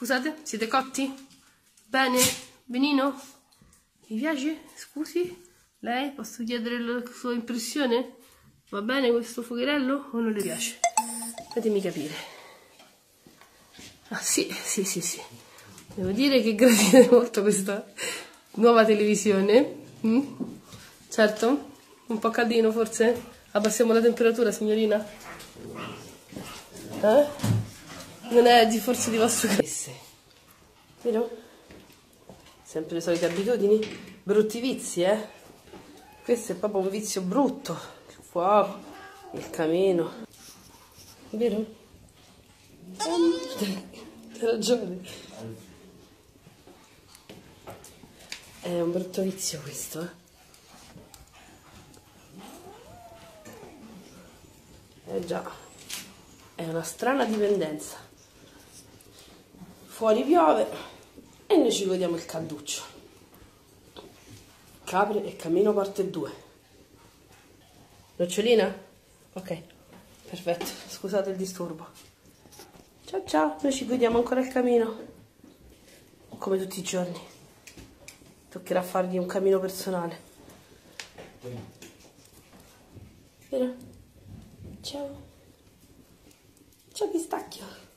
Scusate, siete cotti? Bene? Benino? Mi piace? Scusi? Lei? Posso chiedere la sua impressione? Va bene questo fuocherello o non le piace? Fatemi capire. Ah sì, sì, sì, sì. Devo dire che gradite molto questa nuova televisione. Certo? Un po' caldino forse? Abbassiamo la temperatura, signorina? Eh? Non è di forse di vostro interesse, vero? Sempre le solite abitudini. Brutti vizi, eh? Questo è proprio un vizio brutto. Il fuoco, il camino. Vero? Hai ragione. È un brutto vizio questo, eh? Eh già, è una strana dipendenza. Fuori piove e noi ci godiamo il calduccio. Capre e cammino parte 2. Nocciolina? Ok, perfetto, scusate il disturbo. Ciao ciao, noi ci godiamo ancora il cammino. Come tutti i giorni. Toccherà fargli un cammino personale. Vero? Ciao. Ciao pistacchio.